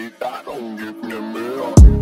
they die, don't give them hell.